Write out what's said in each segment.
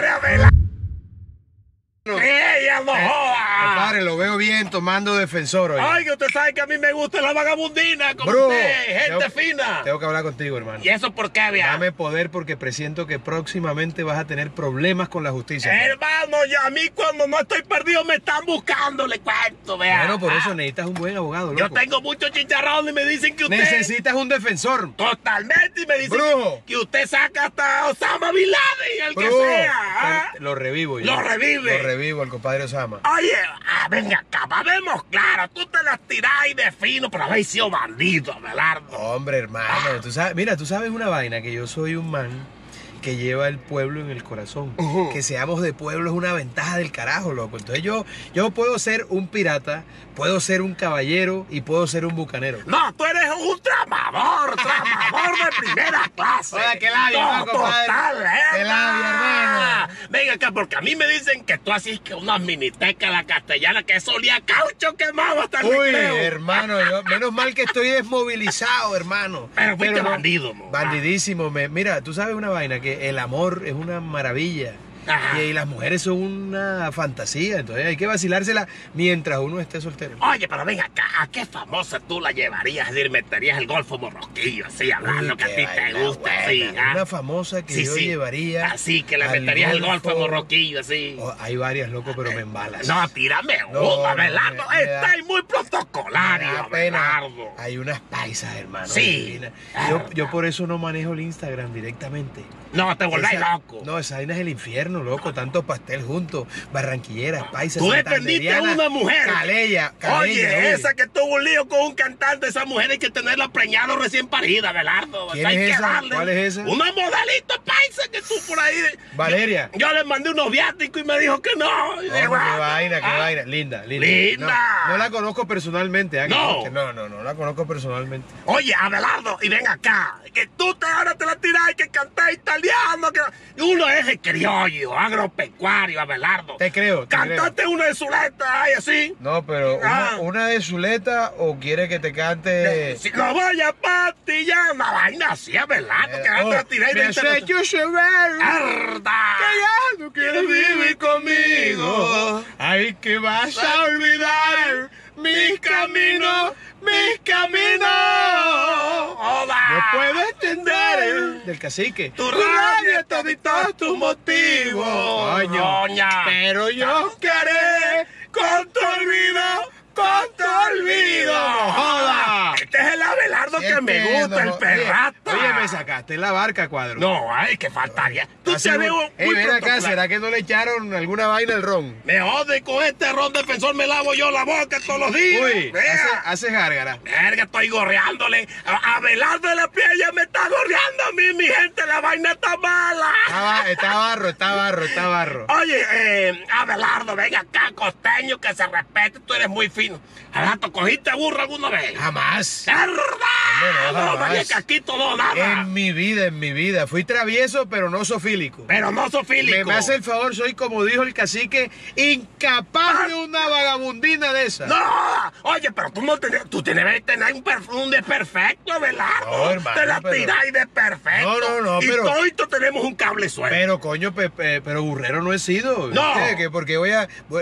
compadre Abelardo. ¡Ella no joda! Compadre, lo veo bien tomando Defensor hoy. Ay, que usted sabe que a mí me gusta la vagabundina como bro, usted, gente fina. Tengo que hablar contigo, hermano. ¿Y eso por qué, viejo? Dame poder porque presiento que próximamente vas a tener problemas con la justicia. Hermano, yo a mí cuando no estoy perdido me están buscando, le cuento, vea. Bueno, por eso necesitas un buen abogado, loco. Yo tengo mucho chicharrón y me dicen que usted... Necesitas un defensor. Totalmente, y me dicen bro, que usted saca hasta Osama Vilani, el bro, que sea. Lo revivo yo. Lo revive. Lo revivo al compadre Osama. Oye, venga acá, vemos claro, tú te las tirás y de fino, pero habéis sido bandido, Abelardo. Hombre, hermano, tú sabes, mira, tú sabes una vaina, que yo soy un man que lleva el pueblo en el corazón. Que seamos de pueblo es una ventaja del carajo, loco. Entonces yo puedo ser un pirata, puedo ser un caballero y puedo ser un bucanero. No, tú eres un tramador, tramador de primera clase. Oye, qué labia, no, total, qué labia, hermano. Venga acá, porque a mí me dicen que tú haces que una miniteca la castellana que solía caucho quemado hasta el recreo. Uy, hermano, yo, menos mal que estoy desmovilizado, hermano. Pero fuiste bandido, no, bandidísimo. Mira, tú sabes una vaina, que el amor es una maravilla. Ajá. Y las mujeres son una fantasía, entonces hay que vacilársela mientras uno esté soltero. Oye, pero ven acá, ¿a qué famosa tú la llevarías? Es decir, meterías el Golfo Morroquillo, así, hablando que a ti te gusta, así. Una famosa que sí, yo llevaría. Así, que la meterías el Golfo Morroquillo, así. Oh, hay varias, loco, pero me embalas. No, tírame una, Abelardo. Estáis muy protocolario, Abelardo. Hay unas paisas, hermano. Sí. Yo por eso no manejo el Instagram directamente. No, te volváis loco. No, esa vaina es el infierno, loco, tanto pastel juntos, barranquilleras, paisas. Tú dependiste de una mujer. Oye, esa que tuvo un lío con un cantante, esa mujer hay que tenerla preñada recién parida, Abelardo. ¿Quién es esa? ¿Cuál es esa? Una modelita paisa que tú por ahí. Valeria. Yo le mandé unos viáticos y me dijo que no. Qué vaina, qué vaina. Linda, linda. Linda. No la conozco personalmente. No, no la conozco personalmente. Oye, Abelardo, y ven acá, que tú ahora te la tirás y que cantás italiano. Uno es el criollo, agropecuario, Abelardo. Te creo. Cantaste una de Zuleta, ay, así. No, pero una de Zuleta o quiere que te cante. Si no vaya pastilla, una vaina así, Abelardo, que andas a tirar y te yo llover. ¡Arda! Que ya no quieres vivir conmigo. Ay, que vas a olvidar mis caminos, mis caminos. No puedo entender del cacique. Tu rabia, toditos tus motivos. Oña. Pero yo qué haré con tu olvido, con tu olvido. No joda. Este es el Abelardo que me gusta, el perrata. Oye, me sacaste la barca, cuadro. No, ay, que faltaría. Tú te veo muy ven acá, ¿será que no le echaron alguna vaina al ron? Me jode con este ron defensor, me lavo yo la boca todos los días. Uy, haces gárgara. Verga, estoy gorreándole. Abelardo de la Espriella me está gorreando a mí, mi gente, la vaina está mala. Está barro, está barro, está barro. Oye, Abelardo, ven acá, costeño, que se respete, tú eres muy fino. Abelardo, ¿cogiste burro alguna vez? Jamás. No, María Casquito, no, nada. En mi vida, fui travieso, pero no sofílico. Pero no sofílico. Me hace el favor, soy como dijo el cacique, incapaz de una vagabundina de esa. No, oye, pero tú no tenías, tú debes tener un de perfecto, ¿verdad? No, hermano, te la tiráis de perfecto. No, no, no, y pero todos tenemos un cable suelto. Pero coño, pero burrero no he sido. No. ¿Qué? Porque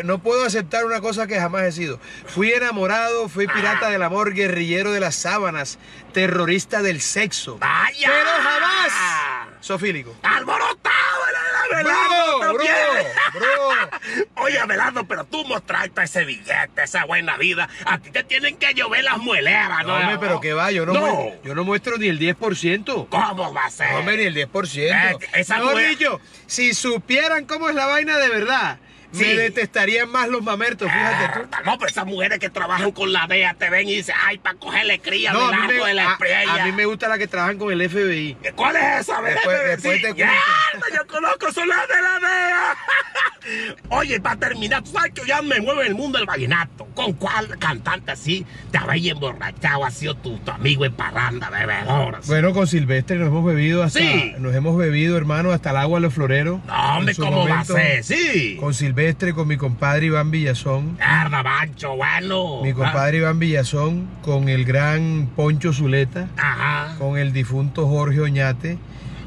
no puedo aceptar una cosa que jamás he sido. Fui enamorado, fui pirata del amor, guerrillero de las sábanas, terrorista del sexo. ¡Vaya! Pero jamás sofílico. ¡Alborotado, Abelardo! Bro. Oye, Abelardo, pero tú mostraste ese billete, esa buena vida. A ti te tienen que llover las mueleras, ¿no? Hombre, pero que va, yo no muestro ni el 10%. ¿Cómo va a ser? Hombre, ni el 10%. Mejor dicho, si supieran cómo es la vaina de verdad, me detestarían más los mamertos, fíjate tú. No, pero esas mujeres que trabajan con la DEA te ven y dicen, ay, para cogerle cría, no, Abelardo de la Espriella. A mí me gusta la que trabajan con el FBI. ¿Cuál es esa? Después te cuento. Yo conozco, son las de la DEA. Oye, para terminar, tú sabes que ya me mueve el mundo del vallenato. ¿Con cuál cantante así te habéis emborrachado, ha sido tu amigo en parranda, bebedor? Bueno, con Silvestre nos hemos bebido hasta, nos hemos bebido, hermano, hasta el agua de los floreros. No, hombre, ¿cómo va a ser? Sí. Con Silvestre, con mi compadre Iván Villazón. ¡Arda, Bancho, bueno! Mi compadre Iván Villazón, con el gran Poncho Zuleta, con el difunto Jorge Oñate,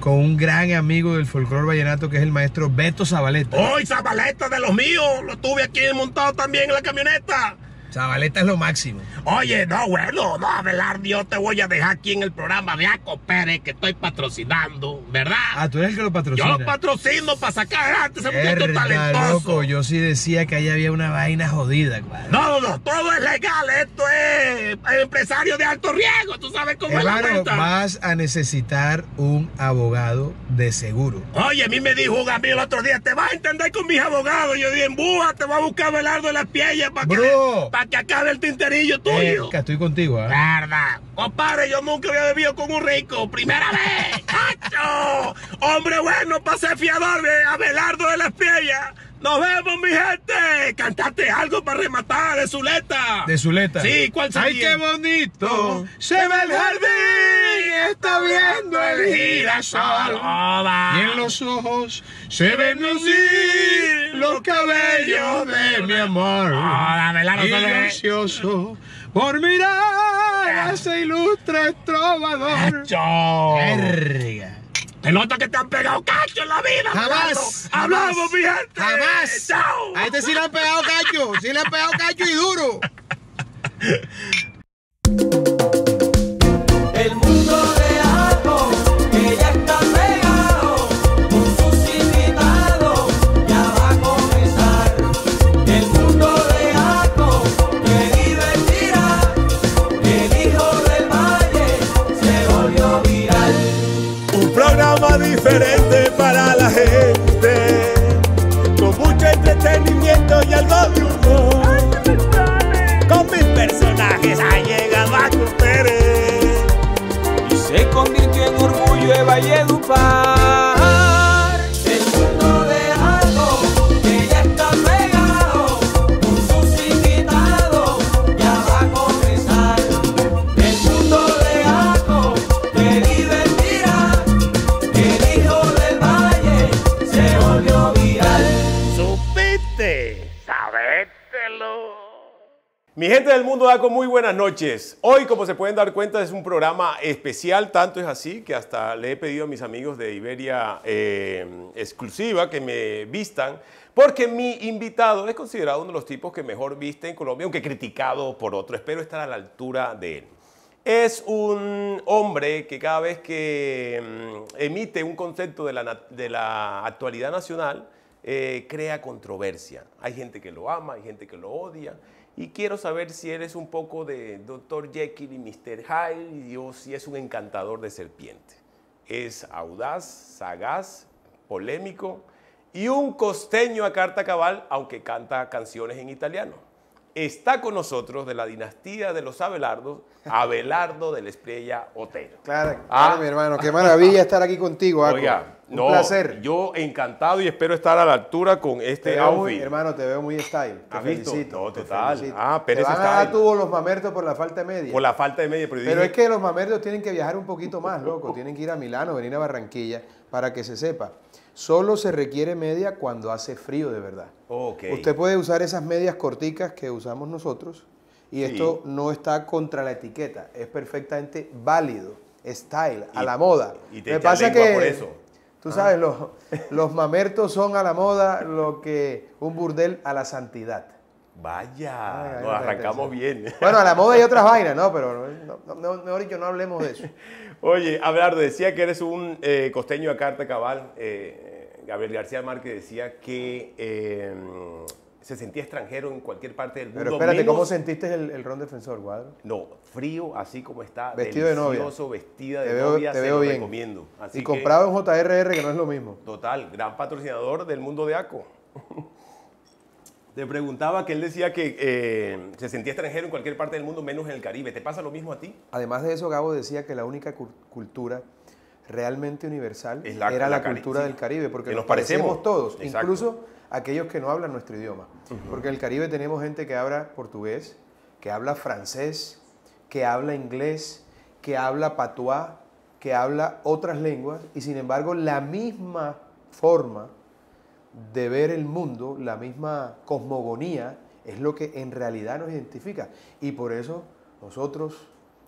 con un gran amigo del folclore vallenato que es el maestro Beto Zabaleta. ¡Oh, Zabaleta de los míos! Lo tuve aquí montado también en la camioneta. Zabaleta es lo máximo. Oye, no, bueno, no, Abelardo, yo te voy a dejar aquí en el programa de Aco Pérez, que estoy patrocinando, ¿verdad? Ah, tú eres el que lo patrocina. Yo lo patrocino para sacar adelante ese muchacho talentoso. Loco, yo sí decía que ahí había una vaina jodida, cuadro. No, no, todo es legal, esto es empresario de alto riesgo, tú sabes cómo es la cosa. Vas a necesitar un abogado de seguro. Oye, a mí me dijo un amigo el otro día, te vas a entender con mis abogados. Yo dije, embúa, te va a buscar Abelardo de la Espriella para que acabe el tinterillo tuyo. Que estoy contigo, ¿eh? Verdad. Compadre, yo nunca había bebido con un rico. Primera vez. ¡Cacho! Hombre bueno, para ser fiador de Abelardo de la Espriella. ¡Nos vemos, mi gente! Cantaste algo para rematar de Zuleta. ¿De Zuleta? Sí, ¿cuál sería? ¡Ay, qué bonito! Se ve el jardín, está viendo el girasol. Y en los ojos se ven lucir los cabellos de mi amor. Y ansioso por mirar se ilustra el trovador. ¡Cacho! Se nota que te han pegado cacho en la vida. Jamás. Hablamos, mi gente. Jamás. Chao. A este sí le han pegado cacho. Sí le han pegado cacho y duro. El mundo de Aco, que ya está pegado, con sus invitados ya va a comenzar. El mundo de Aco, que divertirá. El hijo del valle se volvió viral. Un programa diferente para la gente, con mucho entretenimiento y algo de humor. Con mis personajes ha llegado Aco Pérez y se convirtió en orgullo de Valledupar. Mi gente del mundo de Aco, muy buenas noches. Hoy, como se pueden dar cuenta, es un programa especial. Tanto es así que hasta le he pedido a mis amigos de Iberia exclusiva que me vistan, porque mi invitado es considerado uno de los tipos que mejor viste en Colombia, aunque criticado por otros. Espero estar a la altura de él. Es un hombre que cada vez que emite un concepto de la actualidad nacional, crea controversia. Hay gente que lo ama, hay gente que lo odia. Y quiero saber si eres un poco de Dr. Jekyll y Mr. Hyde, o si es un encantador de serpiente. Es audaz, sagaz, polémico y un costeño a carta cabal, aunque canta canciones en italiano. Está con nosotros de la dinastía de los Abelardos, Abelardo de la Espriella Otero. Claro, mi hermano, qué maravilla estar aquí contigo, Aco. Oiga, un placer. Yo encantado y espero estar a la altura con este outfit. Muy, hermano, te veo muy style. Te felicito. No, total. Felicito. Ah, Pérez te van style. A dar tú los mamertos por la falta de media. Por la falta de media. Pero es que los mamertos tienen que viajar un poquito más, loco. Tienen que ir a Milano, venir a Barranquilla, para que se sepa. Solo se requiere media cuando hace frío de verdad. Okay. Usted puede usar esas medias corticas que usamos nosotros y esto no está contra la etiqueta. Es perfectamente válido, style, a la moda. Y te pasa que por eso. Tú sabes, los mamertos son a la moda lo que un burdel a la santidad. Vaya, nos arrancamos bien. Bueno, a la moda hay otras vainas, ¿no? Pero mejor dicho, no hablemos de eso. Oye, Abelardo, decía que eres un costeño a carta cabal. Gabriel García Márquez decía que se sentía extranjero en cualquier parte del mundo. Pero espérate, menos... ¿cómo sentiste el Ron Defensor, cuadro? No, frío, así como está, vestido delicioso, de novia. Vestida de novia, te veo bien. Recomiendo. Así y que... comprado en JRR, que no es lo mismo. Total, gran patrocinador del mundo de Aco. Te preguntaba que él decía que se sentía extranjero en cualquier parte del mundo, menos en el Caribe. ¿Te pasa lo mismo a ti? Además de eso, Gabo decía que la única cultura realmente universal era la cultura del Caribe, porque nos parecemos todos, incluso aquellos que no hablan nuestro idioma. Porque en el Caribe tenemos gente que habla portugués, que habla francés, que habla inglés, que habla patois, que habla otras lenguas, y sin embargo la misma forma de ver el mundo, la misma cosmogonía, es lo que en realidad nos identifica. Y por eso nosotros,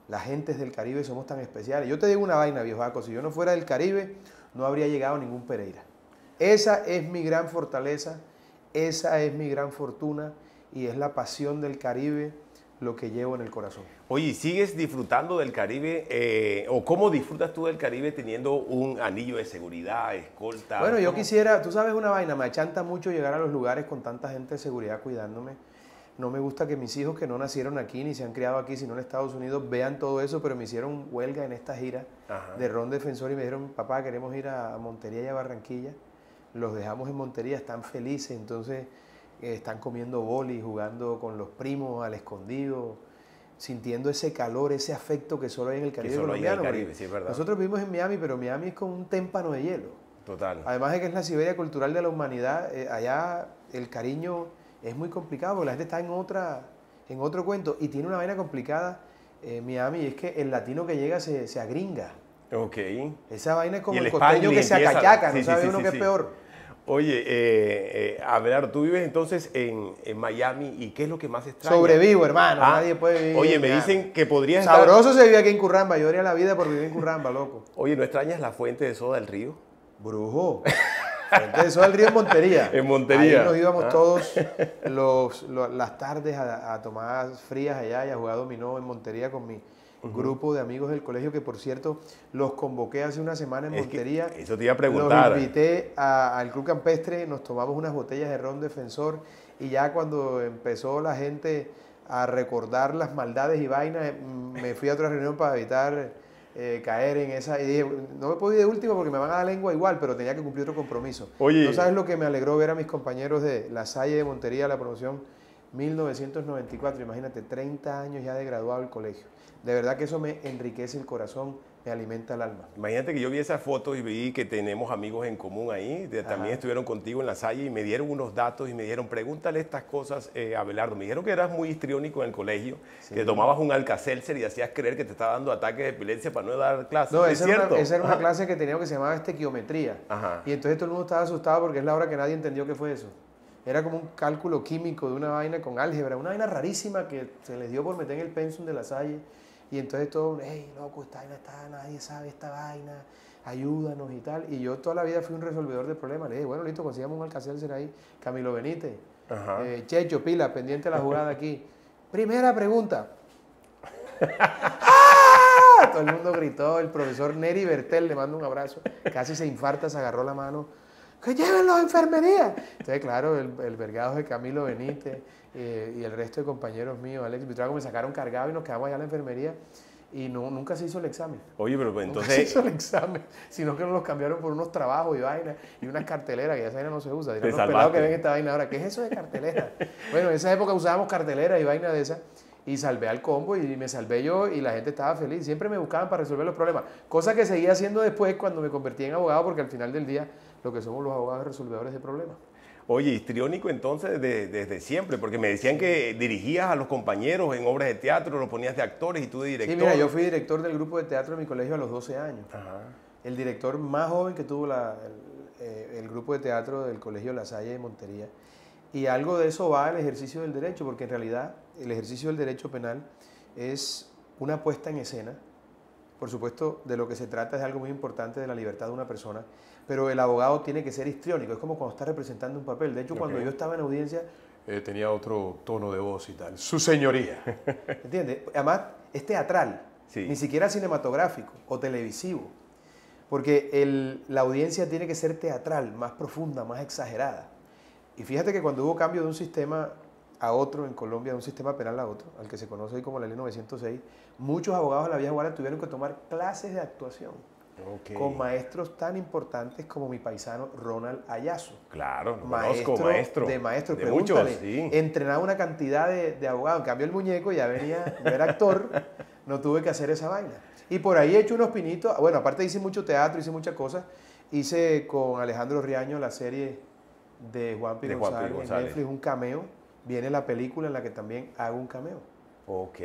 las gentes del Caribe, somos tan especiales. Yo te digo una vaina, viejo Aco, si yo no fuera del Caribe, no habría llegado ningún Pereira. Esa es mi gran fortaleza, esa es mi gran fortuna y es la pasión del Caribe lo que llevo en el corazón. Oye, ¿sigues disfrutando del Caribe o cómo disfrutas tú del Caribe teniendo un anillo de seguridad, escolta? Bueno, yo quisiera, tú sabes una vaina, me achanta mucho llegar a los lugares con tanta gente de seguridad cuidándome. No me gusta que mis hijos que no nacieron aquí ni se han criado aquí, sino en Estados Unidos, vean todo eso, pero me hicieron huelga en esta gira de Ron Defensor y me dijeron, papá, queremos ir a Montería y a Barranquilla. Los dejamos en Montería, están felices, entonces están comiendo boli, jugando con los primos al escondido, sintiendo ese calor, ese afecto que solo hay en el Caribe colombiano. Sí, nosotros vivimos en Miami, pero Miami es como un témpano de hielo. Total. Además de que es la Siberia cultural de la humanidad, allá el cariño es muy complicado porque la gente está en otro cuento y tiene una vaina complicada Miami, y es que el latino que llega se agringa. Ok. Esa vaina es como el costeño que se acachaca, no sabe uno qué es peor. Oye, Abelardo, tú vives entonces en Miami y ¿qué es lo que más extraña? Sobrevivo, hermano, nadie puede vivir. Oye, me dicen que podrías estar... Sabroso se vive aquí en Curramba, yo haría la vida por vivir en Curramba, loco. Oye, ¿no extrañas la fuente de soda del río? Brujo. Fuente de soda del río en Montería. En Montería. Ahí nos íbamos todos las tardes a tomar frías allá y a jugar dominó en Montería con mi... grupo de amigos del colegio que, por cierto, los convoqué hace una semana en Montería. Eso te iba a preguntar. Los invité al Club Campestre, nos tomamos unas botellas de Ron Defensor y ya cuando empezó la gente a recordar las maldades y vainas, me fui a otra reunión para evitar caer en esa. Y dije, no me puedo ir de último porque me van a dar lengua igual, pero tenía que cumplir otro compromiso. Oye. ¿No sabes lo que me alegró ver a mis compañeros de La Salle de Montería, la promoción 1994, imagínate, 30 años ya de graduado del colegio? De verdad que eso me enriquece el corazón, me alimenta el alma. Imagínate que yo vi esas fotos y vi que tenemos amigos en común ahí, también estuvieron contigo en La Salle y me dieron unos datos y me dijeron, pregúntale estas cosas a Abelardo. Me dijeron que eras muy histriónico en el colegio, sí, que tomabas un Alka-Seltzer y hacías creer que te estaba dando ataques de epilepsia para no dar clases. No, esa era una clase que teníamos que se llamaba estequiometría. Y entonces todo el mundo estaba asustado porque es la hora que nadie entendió qué fue eso. Era como un cálculo químico de una vaina con álgebra, una vaina rarísima que se les dio por meter en el pensum de La Salle. Y entonces todo, hey, loco, esta vaina está, nadie sabe esta vaina, ayúdanos y tal. Y yo toda la vida fui un resolvedor de problemas. Le dije, bueno, listo, consigamos un Alka-Seltzer ahí. Camilo Benítez, Checho, pila, pendiente de la jugada aquí. Primera pregunta. ¡Ah! Todo el mundo gritó, el profesor Neri Bertel, le mando un abrazo. Casi se infarta, se agarró la mano. ¡Que lleven los enfermerías! Entonces, claro, el vergado de Camilo Benítez y el resto de compañeros míos, Alex Vitrago, me sacaron cargado y nos quedamos allá en la enfermería y no, nunca se hizo el examen. Oye, pero entonces... Nunca se hizo el examen, sino que nos los cambiaron por unos trabajos y vainas y unas carteleras, que ya esa vaina no se usa. Dirán los pelados que ven esta vaina ahora, ¿qué es eso de cartelera? Bueno, en esa época usábamos carteleras y vainas de esas. Y salvé al combo y me salvé yo y la gente estaba feliz. Siempre me buscaban para resolver los problemas. Cosa que seguía haciendo después cuando me convertí en abogado, porque al final del día lo que somos los abogados resolvedores de problemas. Oye, histriónico entonces desde siempre, porque me decían que dirigías a los compañeros en obras de teatro, los ponías de actores y tú de director. Sí, mira, yo fui director del grupo de teatro de mi colegio a los 12 años. El director más joven que tuvo el grupo de teatro del colegio La Salle de Montería. Y algo de eso va al ejercicio del derecho, porque en realidad el ejercicio del derecho penal es una puesta en escena. Por supuesto, de lo que se trata es algo muy importante de la libertad de una persona, pero el abogado tiene que ser histriónico, es como cuando está representando un papel. De hecho, cuando yo estaba en audiencia... tenía otro tono de voz y tal. Su señoría. ¿Entiendes? Además, es teatral, ni siquiera cinematográfico o televisivo, porque la audiencia tiene que ser teatral, más profunda, más exagerada. Y fíjate que cuando hubo cambio de un sistema a otro en Colombia, de un sistema penal a otro, al que se conoce hoy como la ley 906, muchos abogados de la vieja guardia tuvieron que tomar clases de actuación con maestros tan importantes como mi paisano Ronald Ayazo. Claro, lo conozco, maestro. De pregúntale, muchos, entrenaba una cantidad de abogados. En cambio el muñeco ya venía, yo era actor, no tuve que hacer esa vaina. Y por ahí he hecho unos pinitos, bueno, aparte hice mucho teatro, hice muchas cosas. Hice con Alejandro Riaño la serie... de Juan P. González, en Netflix, un cameo. Viene la película en la que también hago un cameo.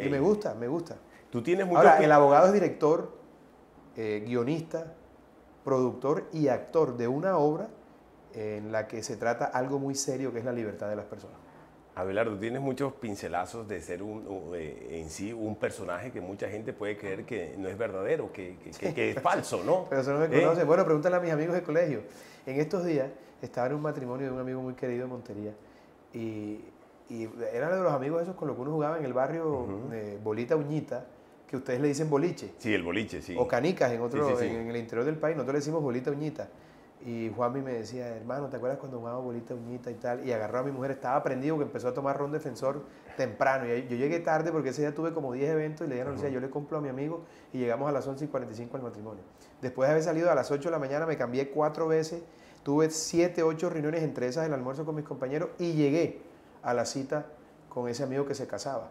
Y me gusta, me gusta. ¿Tú tienes mucho? Ahora, el abogado es director, guionista, productor y actor de una obra en la que se trata algo muy serio que es la libertad de las personas. Abelardo, tienes muchos pincelazos de ser en sí un personaje que mucha gente puede creer que no es verdadero, que es falso, ¿no? Pero eso no se conoce. Bueno, pregúntale a mis amigos de colegio. En estos días estaba en un matrimonio de un amigo muy querido de Montería y era uno de los amigos esos con los que uno jugaba en el barrio, de bolita, uñita, que ustedes le dicen boliche. Sí, el boliche, sí. O canicas en otro, en el interior del país. Nosotros le decimos bolita, uñita. Y Juanmi me decía, hermano, ¿te acuerdas cuando jugaba bolita, uñita y tal? Y agarró a mi mujer, estaba prendido, que empezó a tomar Ron Defensor temprano. Y yo llegué tarde porque ese día tuve como 10 eventos y le dijeron, yo le compro a mi amigo y llegamos a las 11:45 al matrimonio. Después de haber salido a las 8 de la mañana, me cambié 4 veces, tuve 7 u 8 reuniones, entre esas el almuerzo con mis compañeros, y llegué a la cita con ese amigo que se casaba.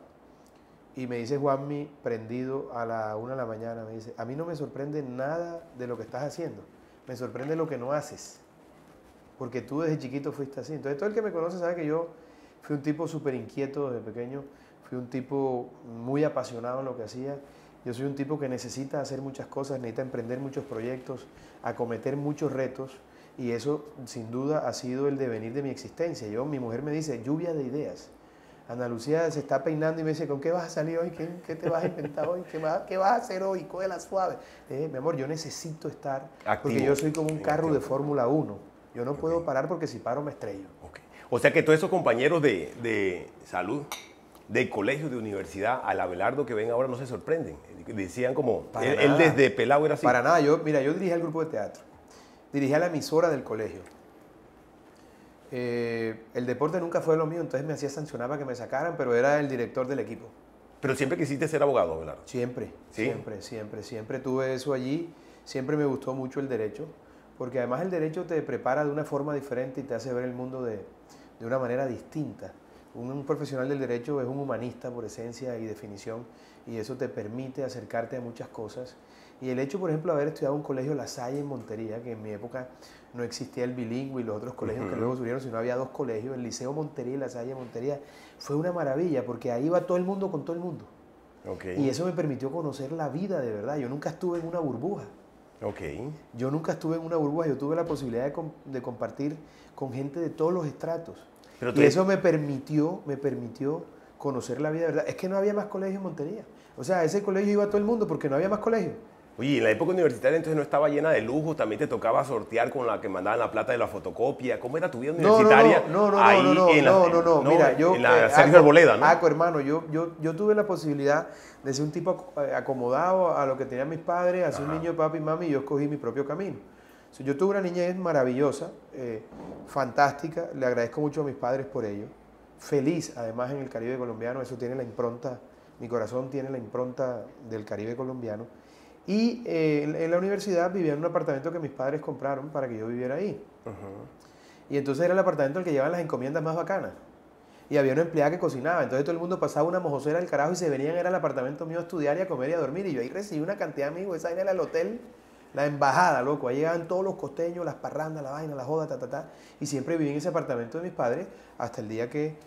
Y me dice Juanmi, prendido, a la 1 de la mañana, me dice, a mí no me sorprende nada de lo que estás haciendo. Me sorprende lo que no haces, porque tú desde chiquito fuiste así. Entonces todo el que me conoce sabe que yo fui un tipo súper inquieto desde pequeño, fui un tipo muy apasionado en lo que hacía. Yo soy un tipo que necesita hacer muchas cosas, necesita emprender muchos proyectos, acometer muchos retos, y eso sin duda ha sido el devenir de mi existencia. Mi mujer me dice, lluvia de ideas. Ana Lucía se está peinando y me dice, ¿con qué vas a salir hoy? ¿Qué te vas a inventar hoy? ¿Qué vas a hacer hoy? Cógela suave. Mi amor, yo necesito estar activo, porque yo soy como un carro de Fórmula 1. Yo no puedo parar, porque si paro me estrello. O sea que todos esos compañeros de salud, de colegio, de universidad, al Abelardo que ven ahora no se sorprenden. Decían como, él desde pelado era así. Para nada. Yo dirigía el grupo de teatro. Dirigía la emisora del colegio. El deporte nunca fue lo mío, entonces me hacía sancionar para que me sacaran, pero era el director del equipo. ¿Pero siempre quisiste ser abogado, Abelardo? Siempre, ¿sí? siempre tuve eso allí. Siempre me gustó mucho el derecho, porque además el derecho te prepara de una forma diferente y te hace ver el mundo de una manera distinta. Un profesional del derecho es un humanista por esencia y definición, y eso te permite acercarte a muchas cosas. Y el hecho, por ejemplo, de haber estudiado en un colegio La Salle en Montería, que en mi época no existía el bilingüe y los otros colegios que luego subieron, sino había 2 colegios, el Liceo Montería y La Salle Montería, fue una maravilla, porque ahí iba todo el mundo con todo el mundo. Y eso me permitió conocer la vida de verdad. Yo nunca estuve en una burbuja. Yo nunca estuve en una burbuja, yo tuve la posibilidad de compartir con gente de todos los estratos. Pero y eso me permitió conocer la vida de verdad. Es que no había más colegio en Montería. O sea, ese colegio iba a todo el mundo porque no había más colegio. Oye, en la época universitaria entonces no estaba llena de lujo, también te tocaba sortear con la que mandaban la plata de la fotocopia. ¿Cómo era tu vida universitaria? No, mira, yo... En la Sergio Arboleda, ¿no? Aco, hermano, yo tuve la posibilidad de ser un tipo acomodado a lo que tenían mis padres, a ser un niño de papi y mami, y yo escogí mi propio camino. Yo tuve una niñez maravillosa, fantástica, le agradezco mucho a mis padres por ello. Feliz, además, en el Caribe colombiano, eso tiene la impronta, mi corazón tiene la impronta del Caribe colombiano. Y en la universidad vivía en un apartamento que mis padres compraron para que yo viviera ahí. Y entonces era el apartamento al que llevaban las encomiendas más bacanas. Y había una empleada que cocinaba, entonces todo el mundo pasaba una mojosera al carajo y se venían al apartamento mío a estudiar y a comer y a dormir. Y yo ahí recibí una cantidad de amigos, esa era el hotel, la embajada, loco. Ahí llegaban todos los costeños, las parrandas, la vaina, la joda, Y siempre viví en ese apartamento de mis padres hasta el día que...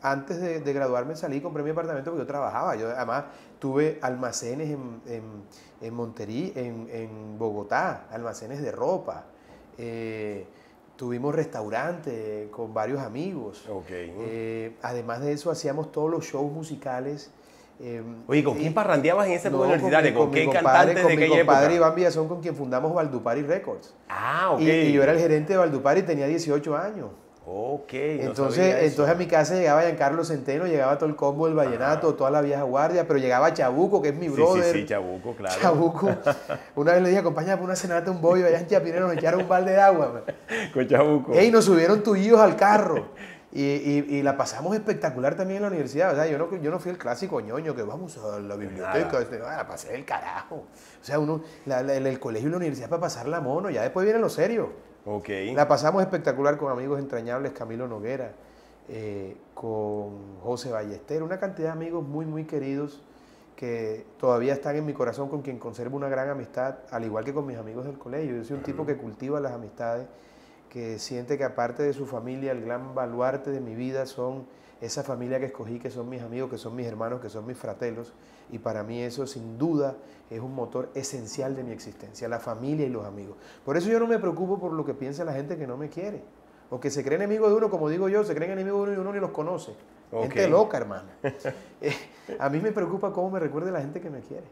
antes de graduarme salí y compré mi apartamento, porque yo trabajaba. Yo además tuve almacenes en Montería, en Bogotá, almacenes de ropa. Tuvimos restaurante con varios amigos. Además de eso hacíamos todos los shows musicales. Oye, ¿con quién parrandeabas en esa universidad? ¿Con qué cantantes de aquella época? Con mi compadre Iván Villazón, con quien fundamos Valdupari Records. Y yo era el gerente de Valdupari y tenía 18 años. Entonces a mi casa llegaba Giancarlo Centeno, llegaba todo el combo del vallenato, toda la vieja guardia, pero llegaba Chabuco, que es mi brother. Chabuco, claro. Chabuco. Una vez le dije, acompáñame por una cenata, un bollo, allá en Chapinero nos echaron un balde de agua. Con Chabuco. Y nos subieron tullidos al carro. Y la pasamos espectacular también en la universidad. O sea, yo no fui el clásico ñoño que vamos a la biblioteca, la pasé del carajo. O sea, el colegio y la universidad para pasarla mono, ya después viene lo serio. La pasamos espectacular con amigos entrañables, Camilo Noguera, con José Ballester, una cantidad de amigos muy, muy queridos que todavía están en mi corazón, con quien conservo una gran amistad, al igual que con mis amigos del colegio. Yo soy un tipo que cultiva las amistades, que siente que aparte de su familia, el gran baluarte de mi vida son esa familia que escogí, que son mis amigos, que son mis hermanos, que son mis fratelos. Y para mí eso sin duda es un motor esencial de mi existencia, la familia y los amigos. Por eso yo no me preocupo por lo que piensa la gente que no me quiere. O que se cree enemigo de uno, como digo yo, se creen enemigo de uno y uno ni los conoce. Okay. Gente loca, hermano. A mí me preocupa cómo me recuerde la gente que me quiere.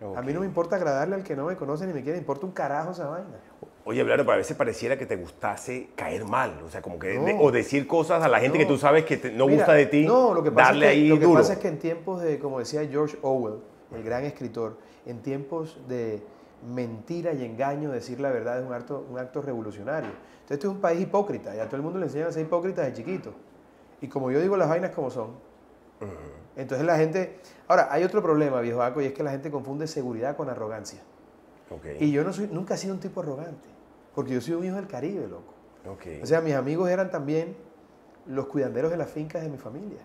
Okay. A mí no me importa agradarle al que no me conoce ni me quiere, me importa un carajo esa vaina. Oye, Abelardo, a veces pareciera que te gustase caer mal, o sea, como que, no, o decir cosas a la gente, no, que tú sabes que te, no, mira, gusta de ti, no, lo que pasa darle es que, ahí lo que duro. Pasa es que en tiempos de, como decía George Orwell, el gran escritor, en tiempos de mentira y engaño, decir la verdad es un acto revolucionario. Entonces, esto es un país hipócrita, y a todo el mundo le enseñan a ser hipócritas de chiquito. Y como yo digo las vainas como son, entonces la gente... Ahora, hay otro problema, viejo Aco, y es que la gente confunde seguridad con arrogancia. Okay. Y yo no soy, nunca he sido un tipo arrogante, porque yo soy un hijo del Caribe, loco. Okay. O sea, mis amigos eran también los cuidanderos de las fincas de mi familia.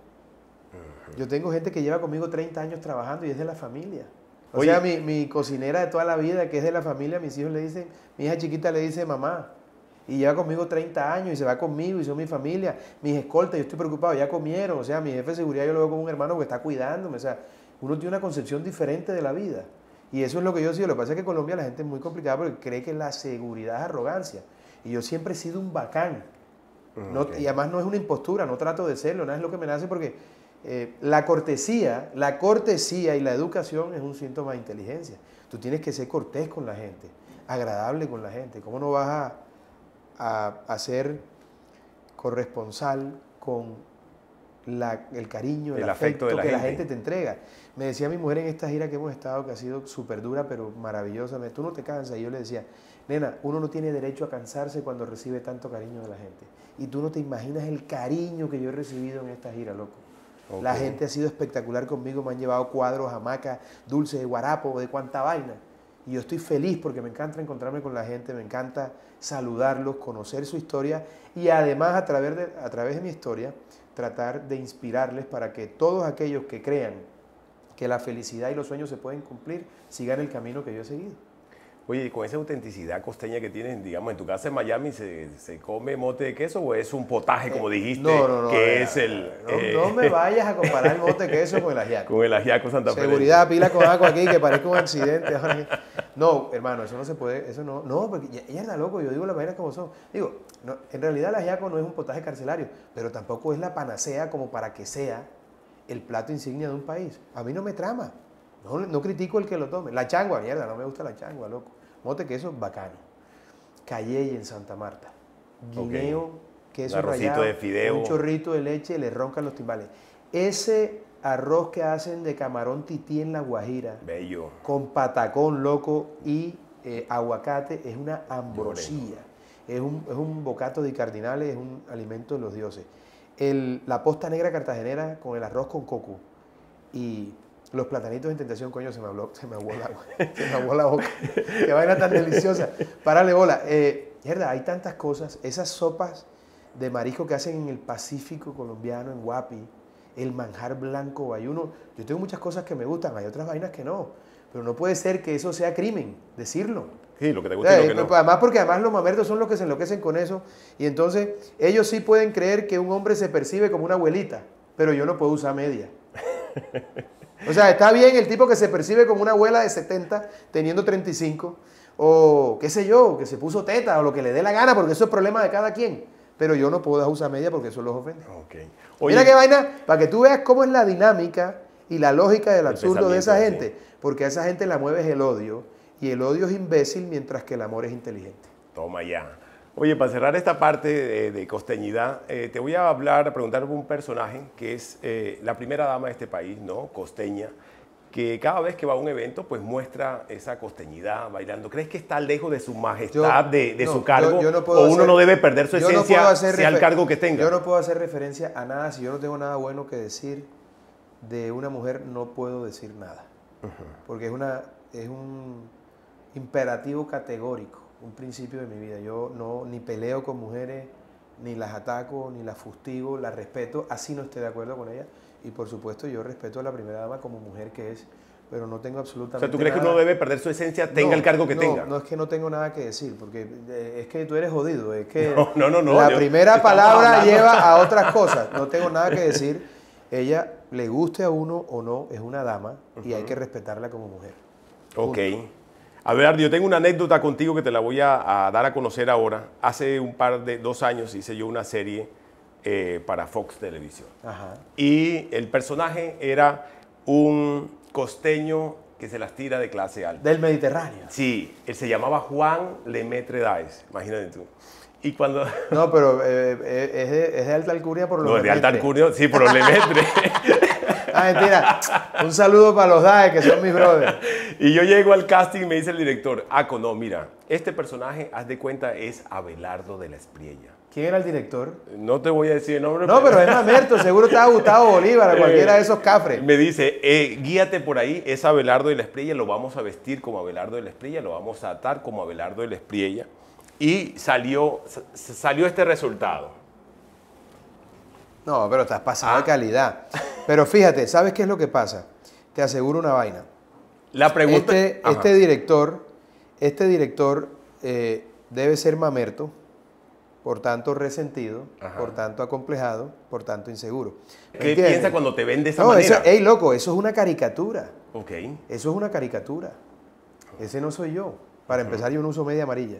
Yo tengo gente que lleva conmigo 30 años trabajando y es de la familia. O Oye. Sea, mi cocinera de toda la vida, que es de la familia, mis hijos le dicen, mi hija chiquita le dice mamá. Y lleva conmigo 30 años y se va conmigo y son mi familia. Mis escoltas, yo estoy preocupado, ya comieron. O sea, mi jefe de seguridad yo lo veo como un hermano que está cuidándome. O sea, uno tiene una concepción diferente de la vida. Y eso es lo que yo sigo. Lo que pasa es que en Colombia la gente es muy complicada porque cree que la seguridad es arrogancia. Y yo siempre he sido un bacán. No, okay. Y además no es una impostura, no trato de serlo. Nada es lo que me nace porque la cortesía y la educación es un síntoma de inteligencia. Tú tienes que ser cortés con la gente, agradable con la gente. ¿Cómo no vas a ser corresponsal con el cariño, el afecto de la gente. La gente te entrega? Me decía mi mujer en esta gira que hemos estado, que ha sido súper dura pero maravillosa, tú no te cansas. Y yo le decía, nena, uno no tiene derecho a cansarse cuando recibe tanto cariño de la gente. Y tú no te imaginas el cariño que yo he recibido en esta gira, loco. Okay. La gente ha sido espectacular conmigo, me han llevado cuadros, hamacas, dulces de guarapo, de cuánta vaina. Y yo estoy feliz porque me encanta encontrarme con la gente, me encanta saludarlos, conocer su historia y además a través de mi historia tratar de inspirarles para que todos aquellos que crean que la felicidad y los sueños se pueden cumplir sigan el camino que yo he seguido. Oye, ¿y con esa autenticidad costeña que tienes, digamos, en tu casa en Miami, ¿se come mote de queso o es un potaje, como dijiste, No me vayas a comparar el mote de queso con el ajiaco. Con el ajiaco Santa Fe. Seguridad, pila con agua aquí, que parezca un accidente. No, hermano, eso no se puede, eso no. No, porque ella era loco, yo digo las vainas como son. Digo, no, en realidad el ajiaco no es un potaje carcelario, pero tampoco es la panacea como para que sea el plato insignia de un país. A mí no me trama. No critico el que lo tome. La changua, mierda, no me gusta la changua, loco. Mote queso, bacano. Cayey en Santa Marta. Guineo, okay. Queso rallado, de fideo. Un chorrito de leche, le roncan los timbales. Ese arroz que hacen de camarón tití en la Guajira. Bello. Con patacón, loco, y aguacate, es una ambrosía. Es un bocato de cardinales, es un alimento de los dioses. La posta negra cartagenera con el arroz con coco. Y... los platanitos en tentación, coño, se me aguó la boca. Qué vaina tan deliciosa. Párale bola. Mierda, hay tantas cosas. Esas sopas de marisco que hacen en el Pacífico colombiano, en Guapi, el manjar blanco bayuno. Yo tengo muchas cosas que me gustan, hay otras vainas que no. Pero no puede ser que eso sea crimen, decirlo. Sí, lo que te gusta, o sea, y lo que no. Además los mamertos son los que se enloquecen con eso. Y entonces ellos sí pueden creer que un hombre se percibe como una abuelita, pero yo no puedo usar media. O sea, está bien el tipo que se percibe como una abuela de 70 teniendo 35, o qué sé yo, que se puso teta o lo que le dé la gana, porque eso es problema de cada quien. Pero yo no puedo dejar usar media porque eso los ofende. Okay. Oye, mira qué vaina, para que tú veas cómo es la dinámica y la lógica del absurdo de esa gente. Sí. Porque a esa gente la mueve es el odio, y el odio es imbécil mientras que el amor es inteligente. Toma ya. Oye, para cerrar esta parte de costeñidad, te voy a preguntar un personaje que es la primera dama de este país, ¿no? Costeña, que cada vez que va a un evento, pues muestra esa costeñidad bailando. ¿Crees que está lejos de su majestad, de su cargo? Yo no puedo o uno hacer, no debe perder su esencia, no sea el cargo que tenga. Yo no puedo hacer referencia a nada. Si yo no tengo nada bueno que decir de una mujer, no puedo decir nada. Porque es un imperativo categórico. Un principio de mi vida. Yo no, ni peleo con mujeres, ni las ataco, ni las fustigo, las respeto, así no esté de acuerdo con ellas. Y por supuesto yo respeto a la primera dama como mujer que es, pero no tengo absolutamente nada. O sea, ¿tú crees que uno debe perder su esencia, tenga el cargo que tenga? No, es que no tengo nada que decir, porque es que tú eres jodido, es que la primera palabra lleva a otras cosas. No tengo nada que decir. Ella, le guste a uno o no, es una dama y hay que respetarla como mujer. Punto. Ok. Abelardo, yo tengo una anécdota contigo que te la voy a dar a conocer ahora. Hace un par de 2 años hice yo una serie para Fox Televisión. Ajá. Y el personaje era un costeño que se las tira de clase alta. Del Mediterráneo. Sí, él se llamaba Juan Lemaitre Daes, imagínate tú. Y cuando... No, pero es de alta alcurnia por lo menos. No, Lemaitre. De alta alcurnia, sí, por los Lemaitre. Ah, mentira. Un saludo para los Daes, que son mis brothers. Y yo llego al casting y me dice el director, Aco, no, mira, este personaje, haz de cuenta, es Abelardo de la Espriella. ¿Quién era el director? No te voy a decir el nombre. No, pero es mamerto, seguro estaba Gustavo Bolívar, cualquiera de esos cafres. Me dice, guíate por ahí, es Abelardo de la Espriella, lo vamos a vestir como Abelardo de la Espriella, lo vamos a atar como Abelardo de la Espriella. Y salió este resultado. No, pero estás pasando de calidad. Pero fíjate, ¿sabes qué es lo que pasa? Te aseguro una vaina. La pregunta... Este director debe ser mamerto. Por tanto resentido, ajá, por tanto acomplejado, por tanto inseguro. ¿Qué piensas cuando te ven de esa manera? Ey, loco, eso es una caricatura. Ok. Eso es una caricatura. Ese no soy yo. Para empezar, yo no uso media amarilla.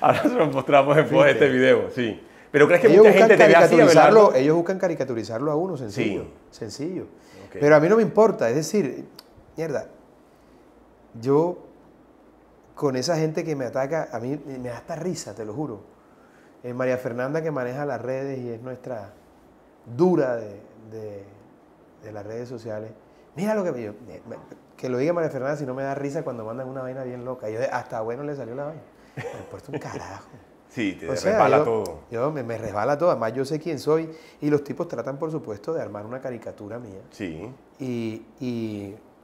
Ahora se lo mostramos después de este video, sí. Pero ¿crees que ellos mucha gente te ve así, Abelardo? Ellos buscan caricaturizarlo a uno, sencillo. Sí. Sencillo. Okay. Pero a mí no me importa. Es decir, mierda, yo... con esa gente que me ataca, a mí me da hasta risa, te lo juro. María Fernanda, que maneja las redes y es nuestra dura de las redes sociales. Mira lo que me dio. Que lo diga María Fernanda, si no me da risa cuando mandan una vaina bien loca. Yo hasta bueno le salió la vaina. Me he puesto un carajo. Sí, resbala todo. Me resbala todo. Además, yo sé quién soy. Y los tipos tratan, por supuesto, de armar una caricatura mía. Sí.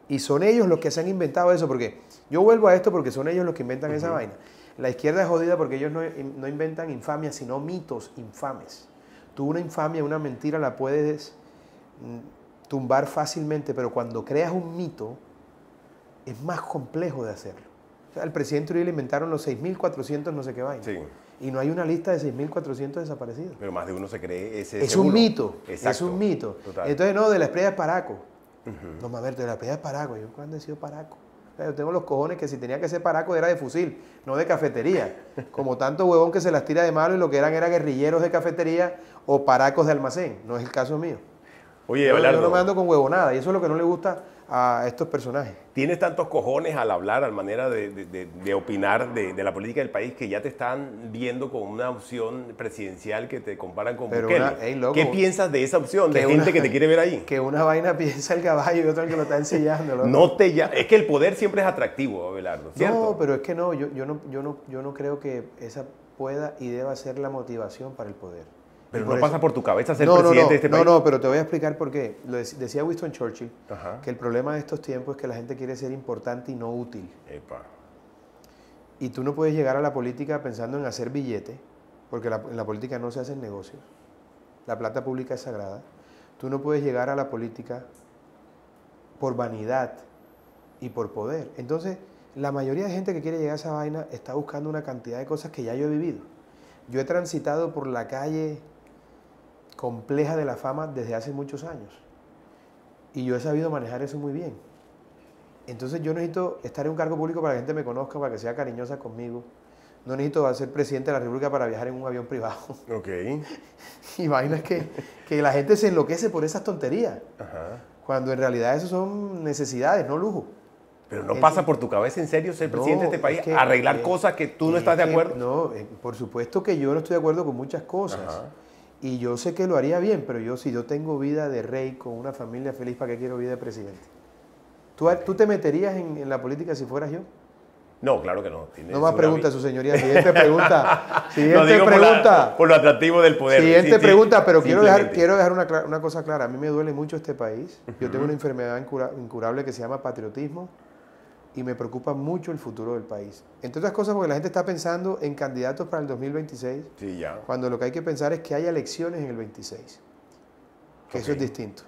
Y son ellos los que se han inventado eso, porque yo vuelvo a esto porque son ellos los que inventan esa vaina. La izquierda es jodida porque ellos no inventan infamias, sino mitos infames. Tú una infamia, una mentira la puedes tumbar fácilmente, pero cuando creas un mito es más complejo de hacerlo. O sea, al presidente Uribe le inventaron los 6.400 no sé qué vainas. Sí. Y no hay una lista de 6.400 desaparecidos. Pero más de uno se cree ese. Es un mito. Exacto. Es un mito. Total. Entonces, no, de la Espriella es paraco. No, mamerto, de la Espriella es paraco. Yo cuando he sido paraco. O sea, yo tengo los cojones que si tenía que ser paraco era de fusil, no de cafetería. Como tanto huevón que se las tira de malo y lo que eran guerrilleros de cafetería o paracos de almacén. No es el caso mío. Oye, Abelardo, yo no me ando con huevonada y eso es lo que no le gusta a estos personajes. Tienes tantos cojones al hablar, al manera de opinar de la política del país que ya te están viendo con una opción presidencial que te comparan con Bukele. ¿Qué piensas de esa opción? De gente que te quiere ver ahí. Que una vaina piensa el caballo y otra el que lo está enseñando. Loco. Es que el poder siempre es atractivo, Abelardo, ¿cierto? No, pero es que no. Yo no creo que esa pueda y deba ser la motivación para el poder. Pero no pasa por tu cabeza ser presidente de este país. No, pero te voy a explicar por qué. Decía Winston Churchill, ajá, que el problema de estos tiempos es que la gente quiere ser importante y no útil. Epa. Y tú no puedes llegar a la política pensando en hacer billete, porque en la política no se hacen negocios. La plata pública es sagrada. Tú no puedes llegar a la política por vanidad y por poder. Entonces, la mayoría de gente que quiere llegar a esa vaina está buscando una cantidad de cosas que ya yo he vivido. Yo he transitado por la calle compleja de la fama desde hace muchos años. Y yo he sabido manejar eso muy bien. Entonces yo necesito estar en un cargo público para que la gente me conozca, para que sea cariñosa conmigo. No necesito ser presidente de la República para viajar en un avión privado. Ok. Imaginas que la gente se enloquece por esas tonterías. Ajá. Cuando en realidad eso son necesidades, no lujo. Pero no pasa por tu cabeza, en serio, ser presidente de este país, arreglar cosas que tú no estás de acuerdo. No, por supuesto que yo no estoy de acuerdo con muchas cosas. Ajá. Y yo sé que lo haría bien, pero yo, si yo tengo vida de rey con una familia feliz, ¿para qué quiero vida de presidente? ¿Tú te meterías en la política si fueras yo? No, claro que no. No más preguntas, su señoría. Siguiente pregunta. Siguiente pregunta. Por lo atractivo del poder. Siguiente pregunta, pero quiero dejar una cosa clara. A mí me duele mucho este país. Yo tengo una enfermedad incurable que se llama patriotismo y me preocupa mucho el futuro del país. Entre otras cosas porque la gente está pensando en candidatos para el 2026, sí, ya, cuando lo que hay que pensar es que haya elecciones en el 26, que eso es distinto.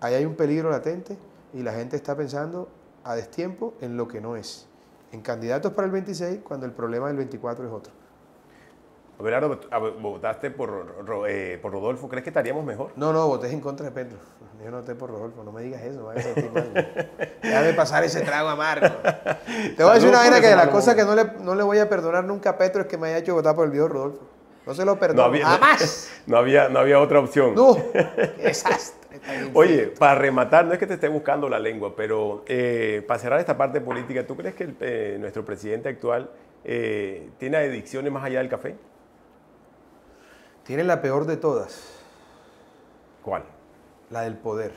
Ahí hay un peligro latente y la gente está pensando a destiempo en lo que no es. En candidatos para el 26 cuando el problema del 24 es otro. Abelardo, ¿votaste por Rodolfo? ¿Crees que estaríamos mejor? No, no, voté en contra de Petro. Yo no voté por Rodolfo, no me digas eso. Vaya a sentir mal, déjame pasar ese trago amargo. Te voy a decir una vaina que de las cosas que no le voy a perdonar nunca a Petro es que me haya hecho votar por el viejo Rodolfo. No se lo perdono. ¡Jamás! No había otra opción. ¡No! ¡Qué desastre! Oye, para rematar, no es que te esté buscando la lengua, pero para cerrar esta parte política, ¿tú crees que nuestro presidente actual tiene adicciones más allá del café? Tiene la peor de todas. ¿Cuál? La del poder.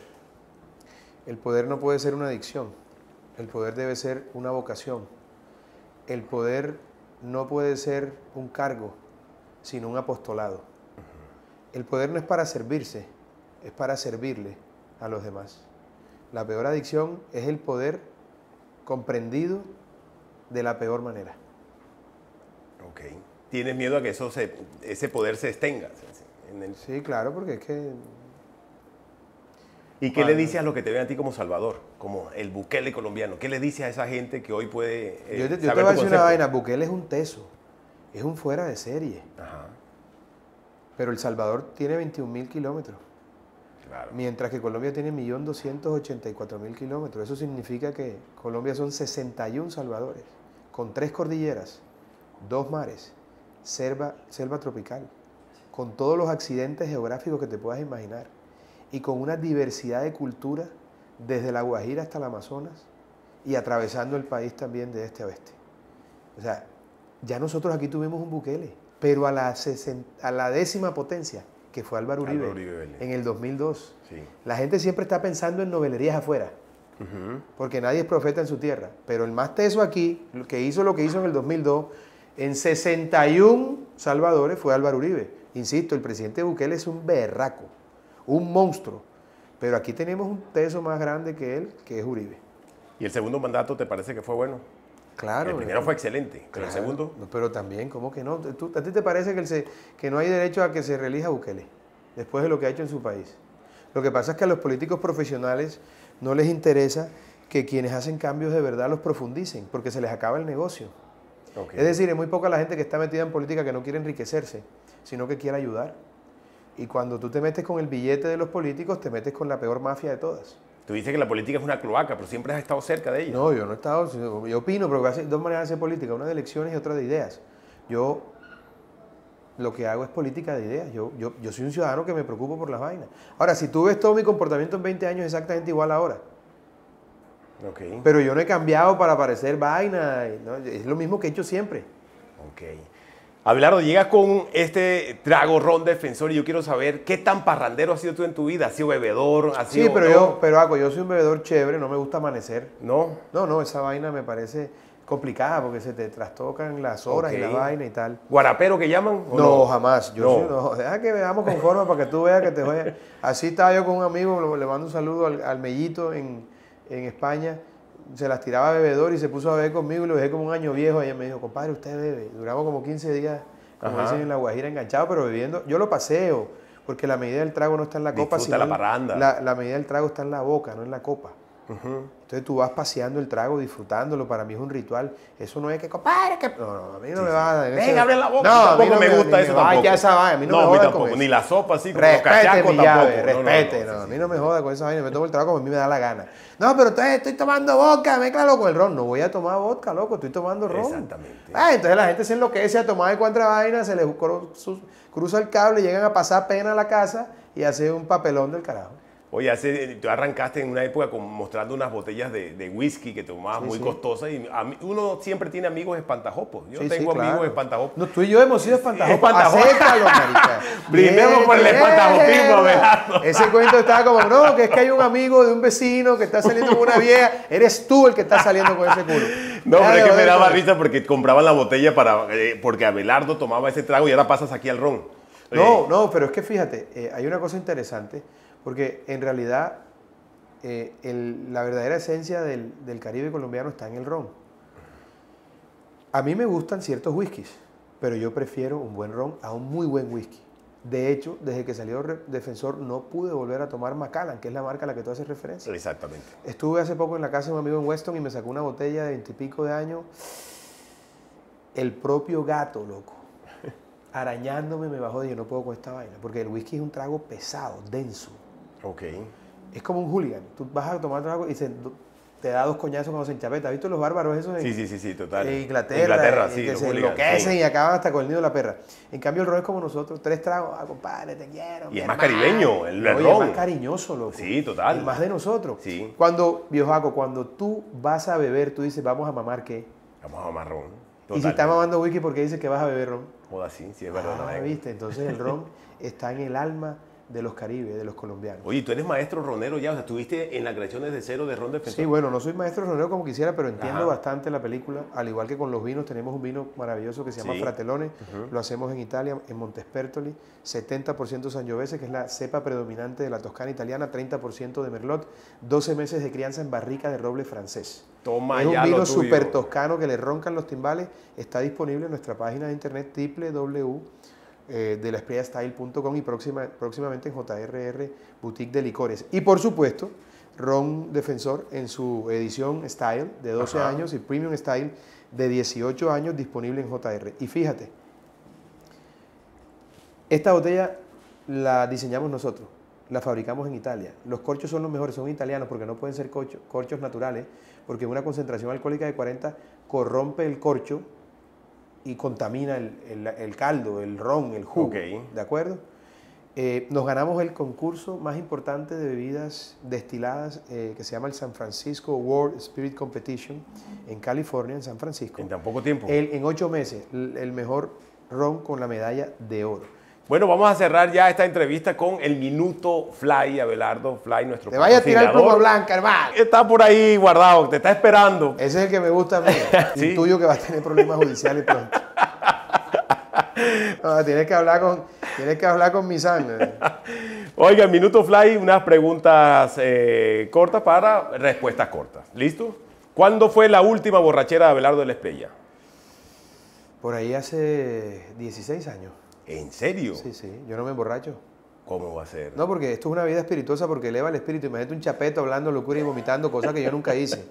El poder no puede ser una adicción. El poder debe ser una vocación. El poder no puede ser un cargo, sino un apostolado. El poder no es para servirse, es para servirle a los demás. La peor adicción es el poder comprendido de la peor manera. Ok. ¿Tienes miedo a que ese poder se extenga? Sí, claro, porque es que... ¿Y qué le dices a los que te ven a ti como Salvador? Como el Bukele colombiano. ¿Qué le dices a esa gente que hoy puede yo te voy a decir una vaina. Bukele es un teso. Es un fuera de serie. Ajá. Pero El Salvador tiene 21.000 kilómetros. Claro. Mientras que Colombia tiene 1.284.000 kilómetros. Eso significa que Colombia son 61 salvadores. Con 3 cordilleras, 2 mares. Selva tropical, con todos los accidentes geográficos que te puedas imaginar y con una diversidad de cultura desde la Guajira hasta el Amazonas y atravesando el país también de este a oeste. O sea, ya nosotros aquí tuvimos un Bukele, pero a la décima potencia, que fue Álvaro Uribe en el 2002. Sí. La gente siempre está pensando en novelerías afuera, porque nadie es profeta en su tierra, pero el más teso aquí, lo que hizo en el 2002... En 61 salvadores fue Álvaro Uribe. Insisto, el presidente Bukele es un berraco, un monstruo. Pero aquí tenemos un teso más grande que él, que es Uribe. ¿Y el segundo mandato te parece que fue bueno? Claro. El primero fue excelente, claro, pero el segundo... Pero también, ¿cómo que no? ¿A ti te parece que no hay derecho a que se reelija Bukele después de lo que ha hecho en su país? Lo que pasa es que a los políticos profesionales no les interesa que quienes hacen cambios de verdad los profundicen, porque se les acaba el negocio. Okay. Es decir, es muy poca la gente que está metida en política que no quiere enriquecerse, sino que quiere ayudar. Y cuando tú te metes con el billete de los políticos, te metes con la peor mafia de todas. Tú dices que la política es una cloaca, pero siempre has estado cerca de ella. No, yo no he estado... Yo opino, pero hay dos maneras de hacer política, una de elecciones y otra de ideas. Yo lo que hago es política de ideas. Yo soy un ciudadano que me preocupo por las vainas. Ahora, si tú ves todo mi comportamiento en 20 años exactamente igual ahora... Okay. Pero yo no he cambiado para parecer vaina, ¿no? Es lo mismo que he hecho siempre. Ok. Abelardo, llegas con este trago Ron Defensor y yo quiero saber qué tan parrandero has sido tú en tu vida. ¿Has sido bebedor? ¿Has sido...? Sí, pero, ¿no? yo soy un bebedor chévere, no me gusta amanecer. ¿No? No, esa vaina me parece complicada porque se te trastocan las horas y la vaina y tal. ¿Guarapero que llaman? No, jamás. Deja que veamos con forma para que tú veas que te voy a... Así estaba yo con un amigo, le mando un saludo al Mellito en España, se las tiraba a bebedor y se puso a beber conmigo y lo dejé como un año viejo. Ella me dijo, compadre, usted bebe. Duramos como 15 días, como dicen en la Guajira, enganchado, pero bebiendo. Yo lo paseo, porque la medida del trago no está en la copa, sino la parranda. La medida del trago está en la boca, no en la copa. Entonces tú vas paseando el trago, disfrutándolo. Para mí es un ritual. Eso no es que, compadre, que... No, a mí no me va a... Venga, abre la boca. No, a mí no me gusta eso tampoco. Ya esa vaina, a mí no me joda con eso. Ni la sopa así, como los cachacos tampoco. Respete, no, a mí no me joda con esa vaina. Me tomo el trago como a mí me da la gana. No, pero estoy tomando vodka, mezclalo con el ron. No voy a tomar vodka, loco, estoy tomando ron. Exactamente. Entonces la gente se enloquece a tomar de cuantas vainas, se les cruza el cable, llegan a pasar pena a la casa y hace un papelón del carajo. Oye, tú arrancaste en una época mostrando unas botellas de whisky que tomabas muy costosas. Y uno siempre tiene amigos espantajopos. Yo tengo amigos espantajopos. No, tú y yo hemos sido espantajopos. Acéptalo, marica. Brindemos por el espantajopismo, ¿verdad? Ese cuento estaba como, no, que es que hay un amigo de un vecino que está saliendo con una vieja. Eres tú el que está saliendo con ese culo. No, pero es que me daba risa porque compraban la botella porque Abelardo tomaba ese trago y ahora pasas aquí al ron. No, pero es que fíjate, hay una cosa interesante. Porque en realidad la verdadera esencia del Caribe colombiano está en el ron. A mí me gustan ciertos whiskies, pero yo prefiero un buen ron a un muy buen whisky. De hecho, desde que salió Defensor no pude volver a tomar Macallan, que es la marca a la que tú haces referencia. Exactamente. Estuve hace poco en la casa de un amigo en Weston y me sacó una botella de 20 y pico de años. El propio gato, loco. arañándome me bajó y dije, no puedo con esta vaina, porque el whisky es un trago pesado, denso. Ok. Es como un hooligan. Tú vas a tomar trago y te da dos coñazos cuando se enchapeta. ¿Has visto los bárbaros esos? Sí, total. En Inglaterra sí, que se enloquecen y acaban hasta con el nido de la perra. En cambio, el ron es como nosotros, tres tragos. Ah, compadre, te quiero. Y es más caribeño, el ron. Oye, es más cariñoso, loco. Sí, total. Y más de nosotros. Sí. Cuando, viejo Aco, cuando tú vas a beber, tú dices, vamos a mamar, ¿qué? Vamos a mamar ron. Total. Y si estás mamando whisky, ¿por qué dices que vas a beber ron? Joda, sí, es verdad. Ah, viste, entonces el ron está en el alma de los caribes, de los colombianos. Oye, tú eres maestro ronero ya, o sea, estuviste en la creación desde cero de Ron Defensor. Sí, bueno, no soy maestro ronero como quisiera, pero entiendo bastante la película, al igual que con los vinos. Tenemos un vino maravilloso que se llama Fratelone, lo hacemos en Italia, en Montespertoli, 70% Sangiovese, que es la cepa predominante de la Toscana italiana, 30% de Merlot, 12 meses de crianza en barrica de roble francés. Toma, es un vino súper toscano que le roncan los timbales. Está disponible en nuestra página de internet www.delaespriellastyle.com y próximamente en JRR Boutique de Licores. Y por supuesto, Ron Defensor en su edición Style de 12 años y Premium Style de 18 años disponible en JR. Y fíjate, esta botella la diseñamos nosotros, la fabricamos en Italia. Los corchos son los mejores, son italianos porque no pueden ser corchos naturales, porque una concentración alcohólica de 40 corrompe el corcho y contamina el caldo, el ron, el jugo, ¿de acuerdo? Nos ganamos el concurso más importante de bebidas destiladas que se llama el San Francisco World Spirit Competition en California, en San Francisco. ¿En tan poco tiempo? En 8 meses, el mejor ron con la medalla de oro. Bueno, vamos a cerrar ya esta entrevista con el Minuto Fly, Abelardo Fly, nuestro patrocinador. Te vaya a tirar el pluma blanca, hermano. Está por ahí guardado, te está esperando. Ese es el que me gusta a mí. ¿Sí? El tuyo que va a tener problemas judiciales pronto. No, tienes que hablar con mi sangre. Oiga, el Minuto Fly, unas preguntas cortas para respuestas cortas. ¿Listo? ¿Cuándo fue la última borrachera de Abelardo de la Espriella? Por ahí hace 16 años. ¿En serio? Sí, yo no me emborracho. ¿Cómo va a ser? No, porque esto es una vida espirituosa porque eleva el espíritu. Imagínate un chapeto hablando locura y vomitando cosas que yo nunca hice.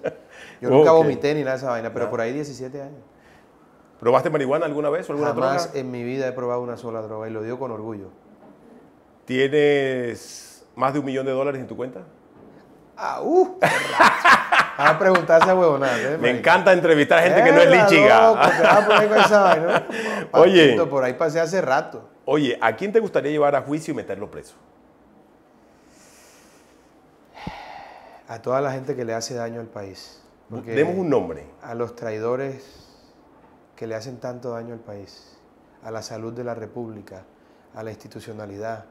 Yo nunca vomité ni nada de esa vaina, pero por ahí 17 años. ¿Probaste marihuana alguna vez o alguna droga? Jamás en mi vida he probado una sola droga y lo digo con orgullo. ¿Tienes más de $1 millón en tu cuenta? Vas a preguntarse a huevonadas. Me encanta entrevistar a gente que no es lichiga. Loco, te vas a poner con esa vaina. Oye. Por ahí pasé hace rato. Oye, ¿a quién te gustaría llevar a juicio y meterlo preso? A toda la gente que le hace daño al país. Demos un nombre. A los traidores que le hacen tanto daño al país. A la salud de la república. A la institucionalidad.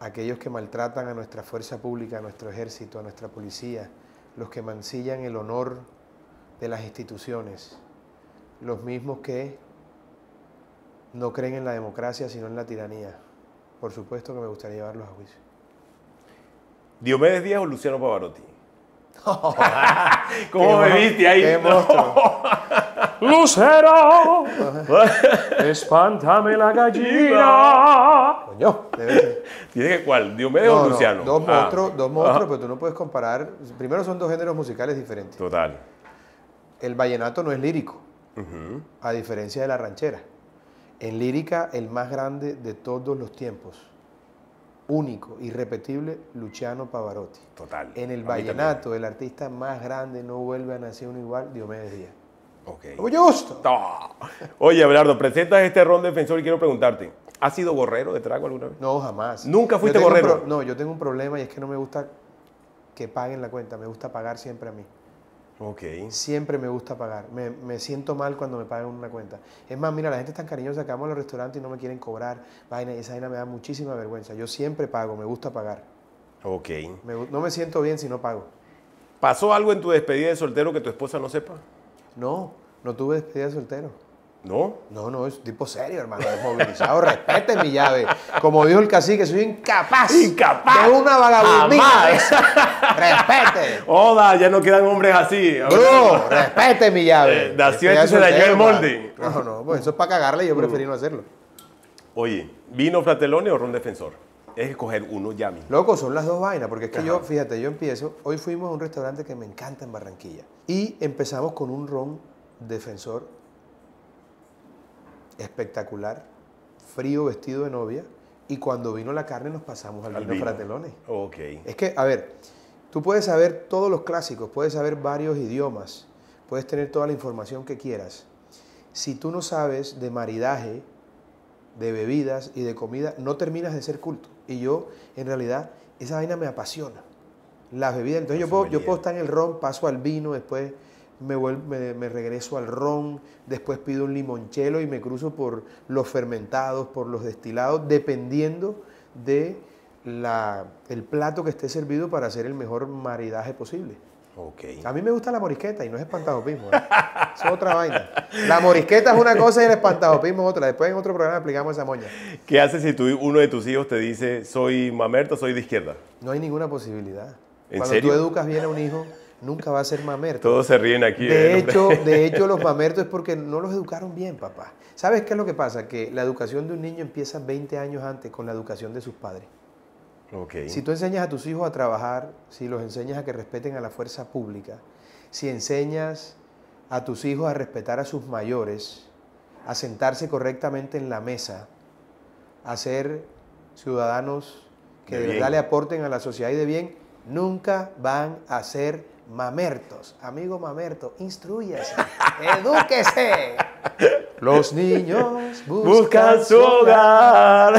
A aquellos que maltratan a nuestra fuerza pública, a nuestro ejército, a nuestra policía. Los que mancillan el honor de las instituciones, los mismos que no creen en la democracia sino en la tiranía. Por supuesto que me gustaría llevarlos a juicio. ¿Diomedes Díaz o Luciano Pavarotti? ¿Cómo me viste ahí? ¡Qué monstruo! ¡Lucero! ¡Espántame la gallina! Coño, ¿tienes que cuál? ¿Diomedes o Luciano? Dos monstruos, pero tú no puedes comparar. Primero, son dos géneros musicales diferentes. Total. El vallenato no es lírico, a diferencia de la ranchera. En lírica, el más grande de todos los tiempos, único, irrepetible, Luciano Pavarotti. Total. En el vallenato, el artista más grande, no vuelve a nacer uno igual, Diomedes Díaz. ¡Justo! Oye, Abelardo, presentas este Ron Defensor y quiero preguntarte, ¿has sido gorrero de trago alguna vez? No, jamás. ¿Nunca fuiste gorrero? No, yo tengo un problema y es que no me gusta que paguen la cuenta, me gusta pagar siempre a mí. Siempre me gusta pagar. Me siento mal cuando me pagan una cuenta. Es más, mira, la gente es tan cariñosa que vamos a los restaurantes y no me quieren cobrar. Vaina, esa vaina me da muchísima vergüenza. Yo siempre pago, me gusta pagar. No me siento bien si no pago. ¿Pasó algo en tu despedida de soltero que tu esposa no sepa? No, no tuve despedida de soltero. ¿No? No, es un tipo serio, hermano, desmovilizado. Respete mi llave. Como dijo el cacique, soy incapaz de una vagabundina. Respete. Oda, ya no quedan hombres así. Bro, respete mi llave. Nació y se dañó el molde. No, pues eso es para cagarle y yo preferí no hacerlo. Oye, ¿vino Fratelone o Ron Defensor? Es que coger uno ya mismo. Loco, son las dos vainas, porque es que yo, fíjate, yo empiezo. Hoy fuimos a un restaurante que me encanta en Barranquilla y empezamos con un Ron Defensor espectacular, frío vestido de novia y cuando vino la carne nos pasamos al vino Fratelone. Ok. Es que, a ver, tú puedes saber todos los clásicos, puedes saber varios idiomas, puedes tener toda la información que quieras. Si tú no sabes de maridaje, de bebidas y de comida, no terminas de ser culto. Y yo, en realidad, esa vaina me apasiona. Las bebidas, entonces yo puedo estar en el ron, paso al vino, después me regreso al ron, después pido un limonchelo y me cruzo por los fermentados, por los destilados, dependiendo del plato que esté servido para hacer el mejor maridaje posible. Okay. A mí me gusta la morisqueta y no es espantajopismo, ¿eh? Es otra vaina. La morisqueta es una cosa y el espantajopismo es otra. Después en otro programa aplicamos esa moña. ¿Qué haces si uno de tus hijos te dice, soy mamerto, soy de izquierda? No hay ninguna posibilidad. ¿En serio? Cuando tú educas bien a un hijo, nunca va a ser mamerto. Todos se ríen aquí. De hecho, los mamertos es porque no los educaron bien, papá. ¿Sabes qué es lo que pasa? Que la educación de un niño empieza 20 años antes con la educación de sus padres. Okay. Si tú enseñas a tus hijos a trabajar, si los enseñas a que respeten a la fuerza pública, si enseñas a tus hijos a respetar a sus mayores, a sentarse correctamente en la mesa, a ser ciudadanos que de verdad le aporten a la sociedad y de bien, nunca van a ser mamertos. Amigo mamerto, instrúyase, edúquese. Los niños buscan su hogar.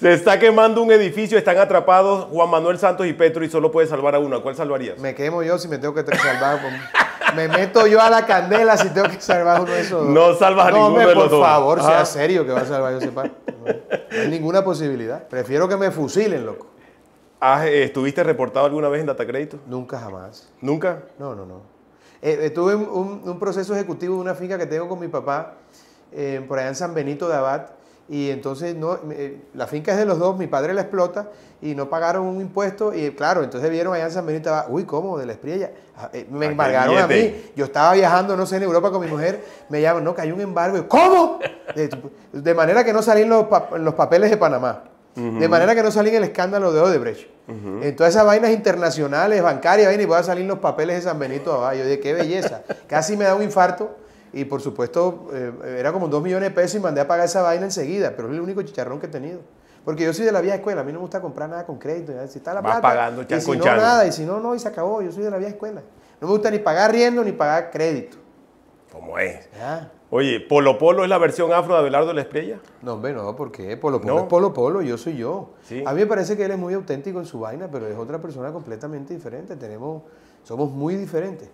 Se está quemando un edificio, están atrapados Juan Manuel Santos y Petro y solo puede salvar a uno. ¿A cuál salvarías? Me quemo yo si me tengo que salvar. Me meto yo a la candela si tengo que salvar uno de esos dos. No salvas a ninguno de los dos. Por favor, sea serio que va a salvar yo ese par. No hay ninguna posibilidad. Prefiero que me fusilen, loco. ¿Estuviste reportado alguna vez en Datacrédito? Nunca jamás. ¿Nunca? No, no, no. Tuve un proceso ejecutivo de una finca que tengo con mi papá por allá en San Benito de Abad y entonces la finca es de los dos, mi padre la explota y no pagaron un impuesto y claro, entonces vieron allá en San Benito de Abad, uy, ¿cómo? De la Espriella. Me embargaron a mí, yo estaba viajando, no sé, en Europa con mi mujer, me llaman, no, que hay un embargo, yo, ¿cómo? De manera que no salían los papeles de Panamá. De manera que no salí en el escándalo de Odebrecht. En todas esas vainas internacionales, bancarias, y voy a salir los papeles de San Benito de Abad. Yo dije, qué belleza. Casi me da un infarto. Y por supuesto, era como 2 millones de pesos y mandé a pagar esa vaina enseguida. Pero es el único chicharrón que he tenido. Porque yo soy de la vieja escuela. A mí no me gusta comprar nada con crédito. Si está la plata, pagando, y si no, nada. Y si no, no. Y se acabó. Yo soy de la vieja escuela. No me gusta ni pagar riendo ni pagar crédito. ¿Cómo es? ¿Ya? Oye, ¿Polo Polo es la versión afro de Abelardo de la Espriella? No, hombre, no, ¿por qué? Polo Polo es Polo Polo, yo soy yo. ¿Sí? A mí me parece que él es muy auténtico en su vaina, pero es otra persona completamente diferente. Somos muy diferentes.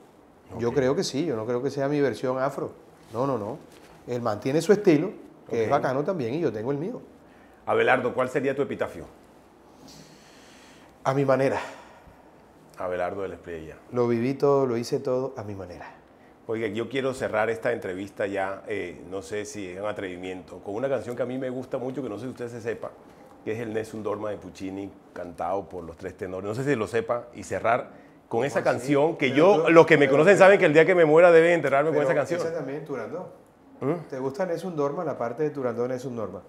Okay. Yo creo que sí, yo no creo que sea mi versión afro. No, no, no. Él mantiene su estilo, que es bacano también, y yo tengo el mío. Abelardo, ¿cuál sería tu epitafio? A mi manera. Abelardo de la Espriella. Lo viví todo, lo hice todo a mi manera. Oiga, yo quiero cerrar esta entrevista ya, no sé si es un atrevimiento, con una canción que a mí me gusta mucho, que no sé si usted se sepa, que es el Nessun Dorma de Puccini, cantado por los 3 tenores, no sé si lo sepa, y cerrar con esa canción, que los que me conocen saben que el día que me muera deben enterrarme con esa canción. Esa también, Turandot. ¿Te gusta Nessun Dorma, la parte de Turandot Nessun Dorma?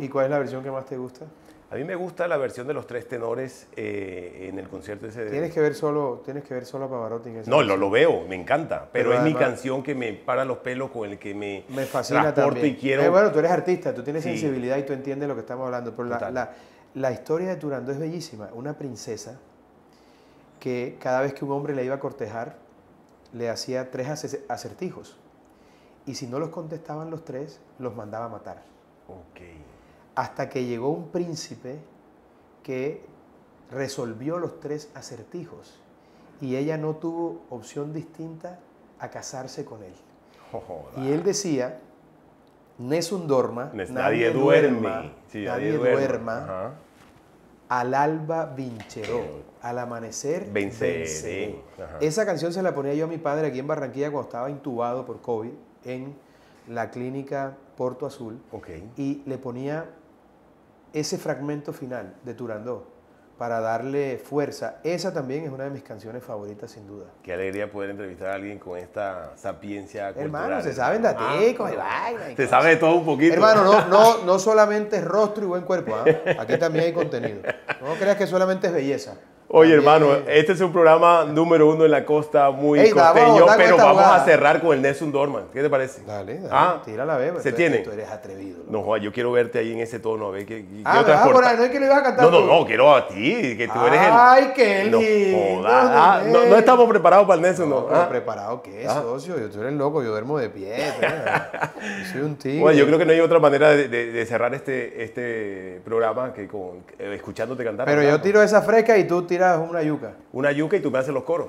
¿Y cuál es la versión que más te gusta? A mí me gusta la versión de los 3 tenores en el concierto ese. Tienes que ver solo a Pavarotti en ese. No, lo veo, me encanta, pero es además, mi canción que me para los pelos, con el que me fascina también. Y quiero... bueno, tú eres artista, tú tienes sensibilidad y tú entiendes lo que estamos hablando, pero la historia de Turandot es bellísima. Una princesa que cada vez que un hombre le iba a cortejar le hacía 3 acertijos y si no los contestaban los 3 los mandaba a matar. Okay. Hasta que llegó un príncipe que resolvió los 3 acertijos y ella no tuvo opción distinta a casarse con él. Joder. Y él decía, Nessun Dorma, nadie duerma, sí, nadie duerma. Al alba vincerò, al amanecer venceré. Esa canción se la ponía yo a mi padre aquí en Barranquilla cuando estaba intubado por COVID en la clínica Porto Azul. Okay. Y le ponía ese fragmento final de Turandot para darle fuerza. Esa también es una de mis canciones favoritas, sin duda. Qué alegría poder entrevistar a alguien con esta sapiencia cultural. Hermano, se saben daticos y vaina. Se sabe de todo un poquito. Hermano, no solamente es rostro y buen cuerpo, ¿eh? Aquí también hay contenido. No creas que solamente es belleza. Oye, hermano, este es un programa número uno en la costa, muy costeño, pero vamos a cerrar con el Nessun Dorma. ¿Qué te parece? Dale, dale, tira la beba. ¿Se tiene? Tú eres atrevido. No, yo quiero verte ahí en ese tono, a ver qué transporta. No es que le ibas a cantar. No, no, no, quiero a ti, que tú eres el... Ay, qué lindo. No estamos preparados para el Nessun, ¿no? No, ¿preparado qué, socio? Yo, tú eres loco, yo duermo de pie. Yo soy un tigre. Bueno, yo creo que no hay otra manera de cerrar este programa que con escuchándote cantar. Pero yo tiro esa fresca y tú tiras una yuca. Una yuca y tú me haces los coros.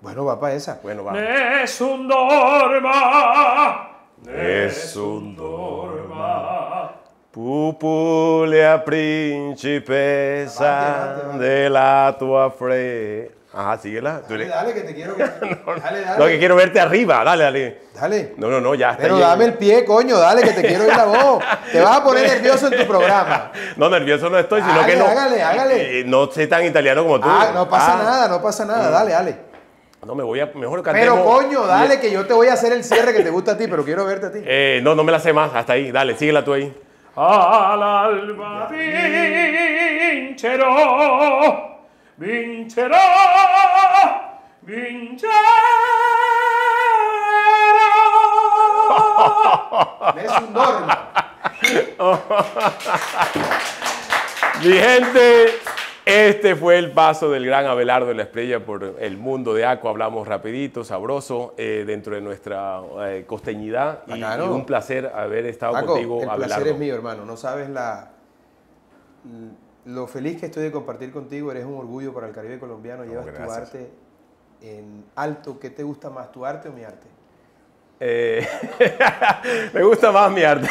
Bueno, va para esa. Bueno, va. Nessun Dorma, Nessun Dorma, pupulea principesa de la tua fre. Ajá, síguela. Dale, dale, que te quiero. Dale, dale. No, que quiero verte arriba. Dale, dale. Dale. No, no, no, ya está. Pero dame el pie, coño, dale, que te quiero oír la voz. Te vas a poner nervioso en tu programa. No, nervioso no estoy, sino que no. Hágale, hágale. No sé tan italiano como tú. Ah, no pasa nada, no pasa nada. Dale, dale. No, me voy a... Mejor cantemos. Pero, coño, dale, que yo te voy a hacer el cierre que te gusta a ti, pero quiero verte a ti. No, no me la sé más. Hasta ahí. Dale, síguela tú ahí. Al alba vincerò. Vincerò, vincerò. Nessun Dorma. Mi gente, este fue el paso del gran Abelardo de la Espriella por el mundo de Aco. Hablamos rapidito, sabroso, dentro de nuestra costeñidad. Y un placer haber estado Aco, contigo, el Abelardo. El placer es mío, hermano. No sabes lo feliz que estoy de compartir contigo. Eres un orgullo para el Caribe colombiano. Llevas tu arte en alto. ¿Qué te gusta más, tu arte o mi arte? Me gusta más mi arte.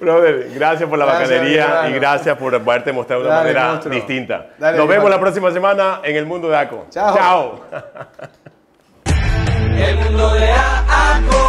Brother, gracias por la bacanería y gracias por haberte mostrado de una manera distinta. Nos vemos la próxima semana en El Mundo de Aco. Chao. Chao. El Mundo de Aco.